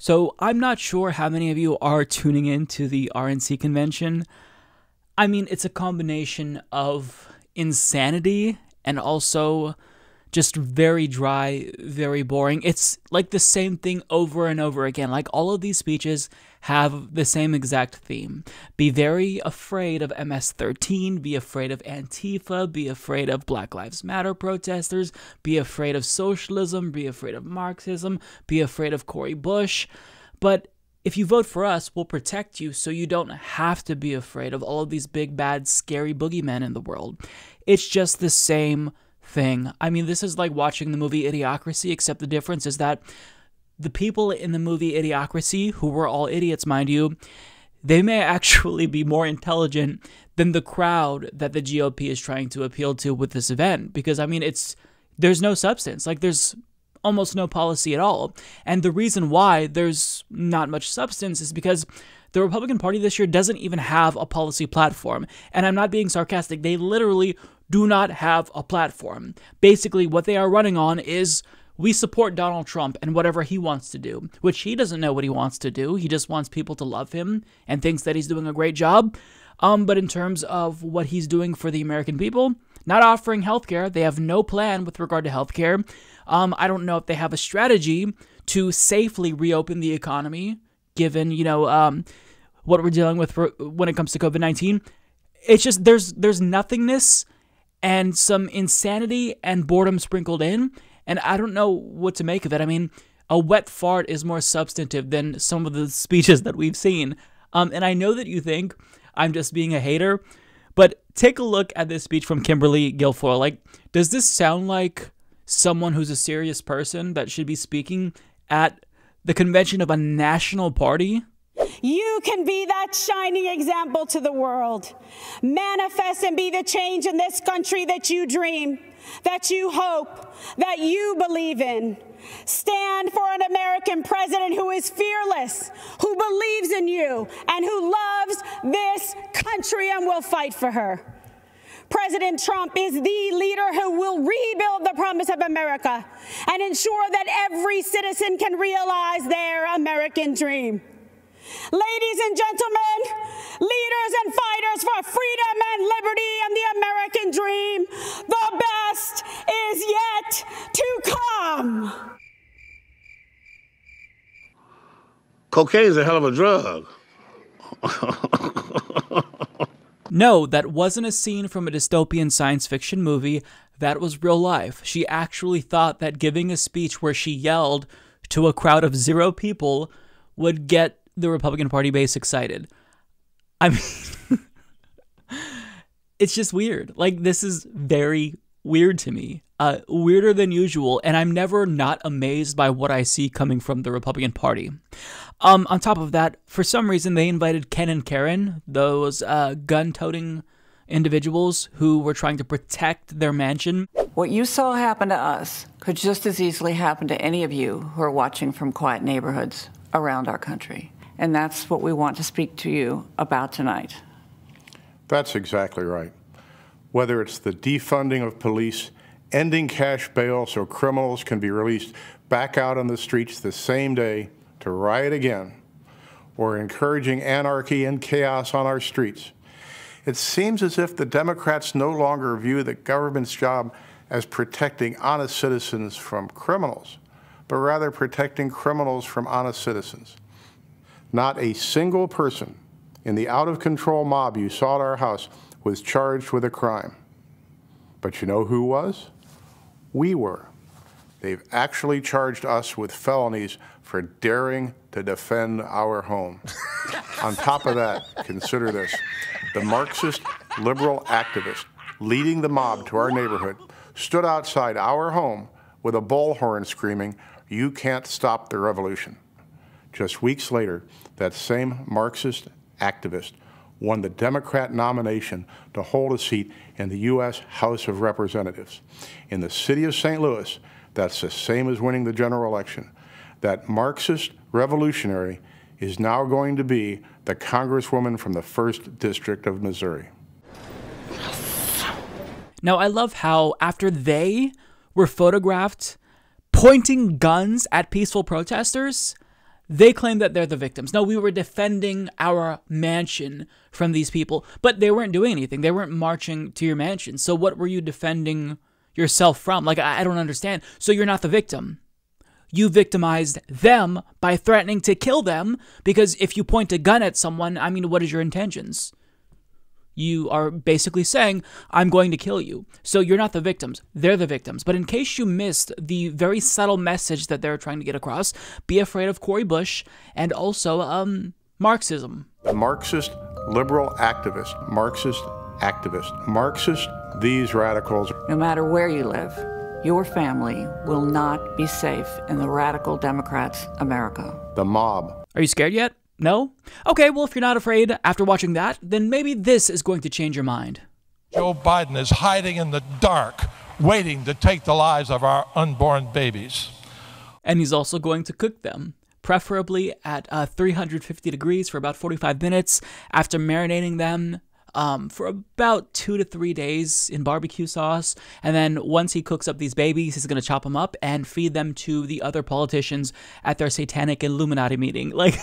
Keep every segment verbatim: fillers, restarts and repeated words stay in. So I'm not sure how many of you are tuning in to the R N C convention. I mean, it's a combination of insanity and also just very dry, very boring. It's like the same thing over and over again. Like, all of these speeches have the same exact theme. Be very afraid of M S thirteen, be afraid of Antifa, be afraid of Black Lives Matter protesters, be afraid of socialism, be afraid of Marxism, be afraid of Cori Bush. But if you vote for us, we'll protect you so you don't have to be afraid of all of these big, bad, scary boogeymen in the world. It's just the same thing. I mean, this is like watching the movie Idiocracy, except the difference is that the people in the movie Idiocracy, who were all idiots, mind you, they may actually be more intelligent than the crowd that the G O P is trying to appeal to with this event. Because, I mean, it's there's no substance. Like, there's almost no policy at all. And the reason why there's not much substance is because the Republican Party this year doesn't even have a policy platform. And I'm not being sarcastic. They literally do not have a platform. Basically, what they are running on is, we support Donald Trump and whatever he wants to do, which he doesn't know what he wants to do. He just wants people to love him and thinks that he's doing a great job. Um, but in terms of what he's doing for the American people, not offering healthcare. They have no plan with regard to healthcare. Um, I don't know if they have a strategy to safely reopen the economy, given, you know, um, what we're dealing with for, when it comes to COVID nineteen. It's just there's there's nothingness and some insanity and boredom sprinkled in. And I don't know what to make of it. I mean, a wet fart is more substantive than some of the speeches that we've seen. Um, and I know that you think I'm just being a hater, but take a look at this speech from Kimberly Guilfoyle. Like, does this sound like someone who's a serious person that should be speaking at the convention of a national party? You can be that shining example to the world. Manifest and be the change in this country that you dream, that you hope, that you believe in. Stand for an American president who is fearless, who believes in you, and who loves this country and will fight for her. President Trump is the leader who will rebuild the promise of America and ensure that every citizen can realize their American dream. Ladies and gentlemen, leaders and fighters for freedom and liberty and the American dream, the best is yet to come. Cocaine is a hell of a drug. No, that wasn't a scene from a dystopian science fiction movie. That was real life. She actually thought that giving a speech where she yelled to a crowd of zero people would get the Republican Party base excited. I mean, it's just weird. Like, this is very weird to me, uh, weirder than usual. And I'm never not amazed by what I see coming from the Republican Party. Um, on top of that, for some reason, they invited Ken and Karen, those uh, gun-toting individuals who were trying to protect their mansion. What you saw happen to us could just as easily happen to any of you who are watching from quiet neighborhoods around our country. And that's what we want to speak to you about tonight. That's exactly right. Whether it's the defunding of police, ending cash bail so criminals can be released back out on the streets the same day to riot again, or encouraging anarchy and chaos on our streets, it seems as if the Democrats no longer view the government's job as protecting honest citizens from criminals, but rather protecting criminals from honest citizens. Not a single person in the out-of-control mob you saw at our house was charged with a crime. But you know who was? We were. They've actually charged us with felonies for daring to defend our home. On top of that, consider this. The Marxist liberal activist leading the mob to our neighborhood stood outside our home with a bullhorn screaming, "You can't stop the revolution." Just weeks later, that same Marxist activist won the Democrat nomination to hold a seat in the U S House of Representatives. In the city of Saint Louis, that's the same as winning the general election. That Marxist revolutionary is now going to be the Congresswoman from the first District of Missouri. Now, I love how after they were photographed pointing guns at peaceful protesters, They claim that they're the victims. No, we were defending our mansion from these people, but they weren't doing anything. They weren't marching to your mansion. So what were you defending yourself from? Like, I, I don't understand. So you're not the victim. You victimized them by threatening to kill them, because if you point a gun at someone, I mean, what is your intentions? You are basically saying, I'm going to kill you. So you're not the victims. They're the victims. But in case you missed the very subtle message that they're trying to get across, be afraid of Cori Bush and also um, Marxism. Marxist, liberal activist, Marxist, activist, Marxist, these radicals. No matter where you live, your family will not be safe in the radical Democrats' America. The mob. Are you scared yet? No? Okay, well, if you're not afraid after watching that, then maybe this is going to change your mind. Joe Biden is hiding in the dark, waiting to take the lives of our unborn babies. And he's also going to cook them, preferably at uh, three hundred fifty degrees for about forty-five minutes, after marinating them um, for about two to three days in barbecue sauce. And then once he cooks up these babies, he's going to chop them up and feed them to the other politicians at their satanic Illuminati meeting. Like...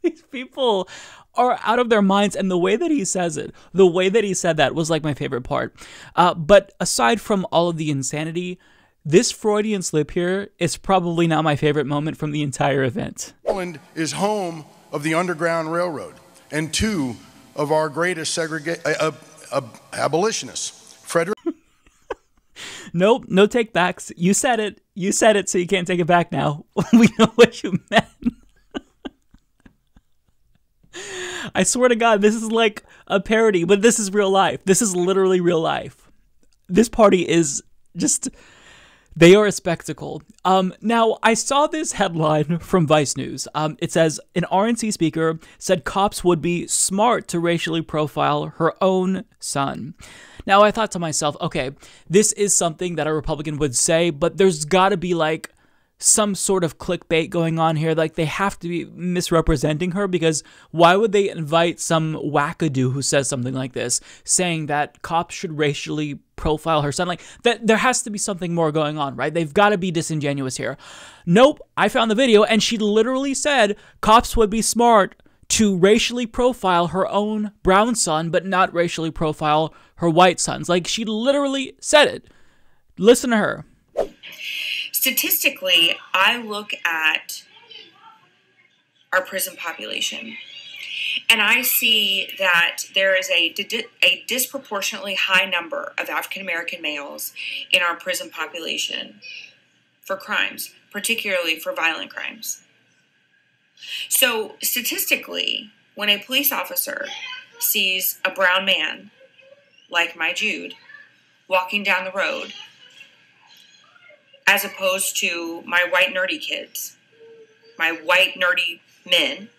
These people are out of their minds, and the way that he says it, the way that he said that was like my favorite part. Uh, but aside from all of the insanity, this Freudian slip here is probably not my favorite moment from the entire event. Portland is home of the Underground Railroad and two of our greatest segregate uh, uh, abolitionists, Frederick. Nope, no take backs. You said it. You said it, so you can't take it back now. We know what you meant. I swear to God, this is like a parody, but this is real life. This is literally real life. This party is just, they are a spectacle. Um, now, I saw this headline from Vice News. Um, it says, an R N C speaker said cops would be smart to racially profile her own son. Now, I thought to myself, okay, this is something that a Republican would say, but there's got to be like some sort of clickbait going on here. Like, they have to be misrepresenting her, because why would they invite some wackadoo who says something like this, saying that cops should racially profile her son? Like, that there has to be something more going on, right? They've got to be disingenuous here. Nope, I found the video, and she literally said cops would be smart to racially profile her own brown son, but not racially profile her white sons. Like, she literally said it. Listen to her. Statistically, I look at our prison population, and I see that there is a, a disproportionately high number of African-American males in our prison population for crimes, particularly for violent crimes. So statistically, when a police officer sees a brown man, like my Jude, walking down the road, as opposed to my white nerdy kids, my white nerdy men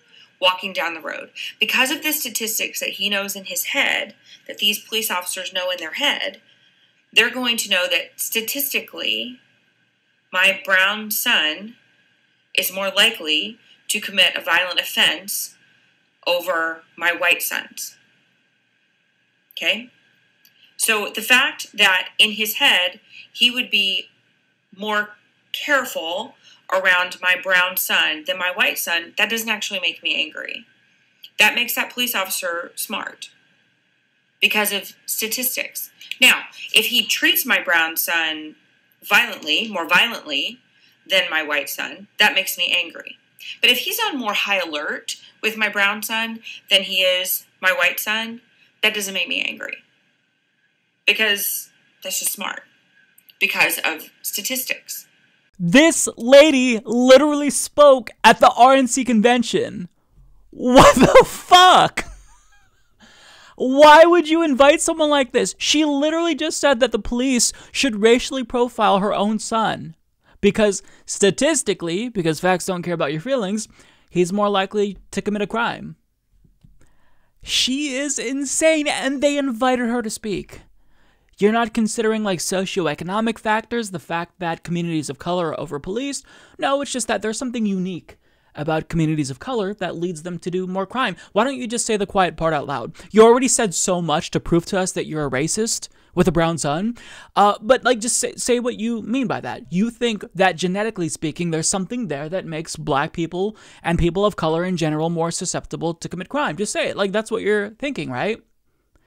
walking down the road. Because of the statistics that he knows in his head, that these police officers know in their head, they're going to know that statistically, my brown son is more likely to commit a violent offense over my white sons. Okay? So the fact that in his head, he would be more careful around my brown son than my white son, that doesn't actually make me angry. That makes that police officer smart because of statistics. Now, if he treats my brown son violently, more violently than my white son, that makes me angry. But if he's on more high alert with my brown son than he is my white son, that doesn't make me angry because that's just smart. Because of statistics. This lady literally spoke at the R N C convention. What the fuck? Why would you invite someone like this? She literally just said that the police should racially profile her own son because statistically, because facts don't care about your feelings, he's more likely to commit a crime. She is insane, and they invited her to speak. You're not considering like socioeconomic factors, the fact that communities of color are over-policed. No, it's just that there's something unique about communities of color that leads them to do more crime. Why don't you just say the quiet part out loud? You already said so much to prove to us that you're a racist with a brown son. Uh, but like, just say, say what you mean by that. You think that genetically speaking, there's something there that makes black people and people of color in general more susceptible to commit crime. Just say it. Like, that's what you're thinking, right?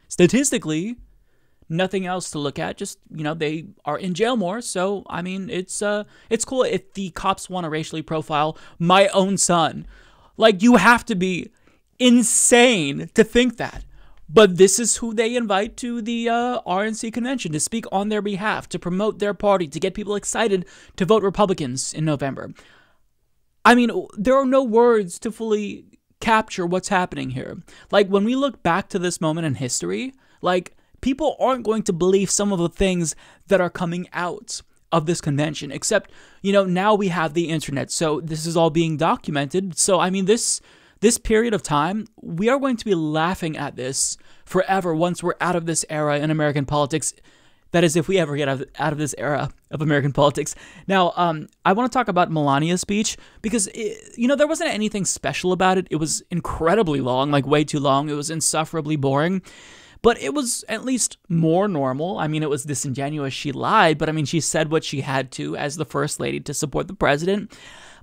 Statistically, nothing else to look at. Just, you know, they are in jail more. So, I mean, it's uh, it's cool if the cops want to racially profile my own son. Like, you have to be insane to think that. But this is who they invite to the uh, R N C convention to speak on their behalf, to promote their party, to get people excited to vote Republicans in November. I mean, there are no words to fully capture what's happening here. Like, when we look back to this moment in history, like, people aren't going to believe some of the things that are coming out of this convention, except, you know, now we have the internet. So this is all being documented. So, I mean, this this period of time, we are going to be laughing at this forever once we're out of this era in American politics. That is, if we ever get out of this era of American politics. Now, um, I want to talk about Melania's speech because, it, you know, there wasn't anything special about it. It was incredibly long, like way too long. It was insufferably boring. But it was at least more normal. I mean, it was disingenuous. She lied, but I mean, she said what she had to as the first lady to support the president.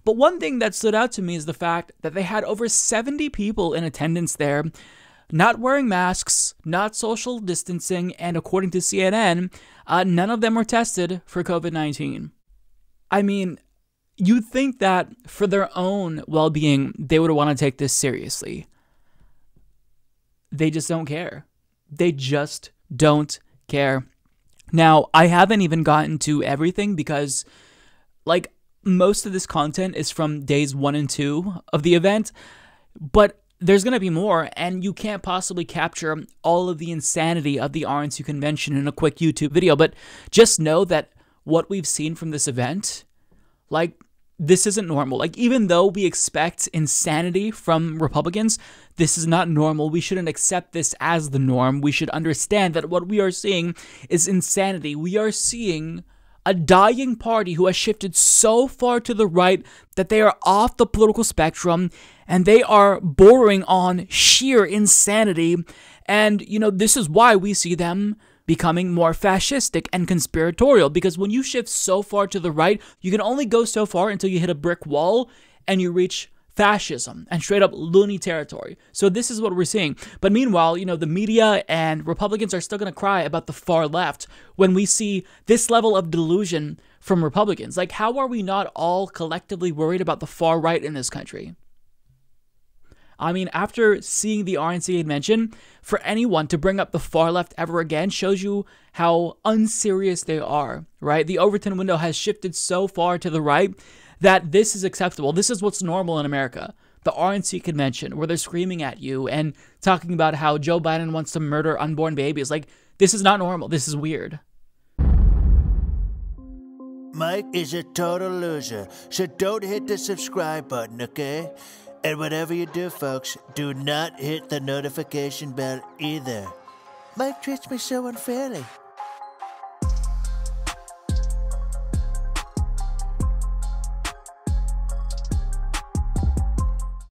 But one thing that stood out to me is the fact that they had over seventy people in attendance there, not wearing masks, not social distancing, and according to C N N, uh, none of them were tested for COVID nineteen. I mean, you'd think that for their own well-being, they would want to take this seriously. They just don't care. They just don't care. Now, I haven't even gotten to everything because, like, most of this content is from days one and two of the event, but there's going to be more, and you can't possibly capture all of the insanity of the R N C convention in a quick YouTube video. But just know that what we've seen from this event, like, this isn't normal. Like, even though we expect insanity from Republicans, this is not normal. We shouldn't accept this as the norm. We should understand that what we are seeing is insanity. We are seeing a dying party who has shifted so far to the right that they are off the political spectrum and they are bordering on sheer insanity. And, you know, this is why we see them becoming more fascistic and conspiratorial, because when you shift so far to the right, you can only go so far until you hit a brick wall and you reach fascism and straight up loony territory. So this is what we're seeing. But meanwhile, you know, the media and Republicans are still going to cry about the far left when we see this level of delusion from Republicans. Like, how are we not all collectively worried about the far right in this country? I mean, after seeing the R N C convention, for anyone to bring up the far left ever again shows you how unserious they are, right? The Overton window has shifted so far to the right that this is acceptable. This is what's normal in America. The R N C convention, where they're screaming at you and talking about how Joe Biden wants to murder unborn babies. Like, this is not normal. This is weird. Mike is a total loser, so don't hit the subscribe button, okay? And whatever you do, folks, do not hit the notification bell either. Mike treats me so unfairly.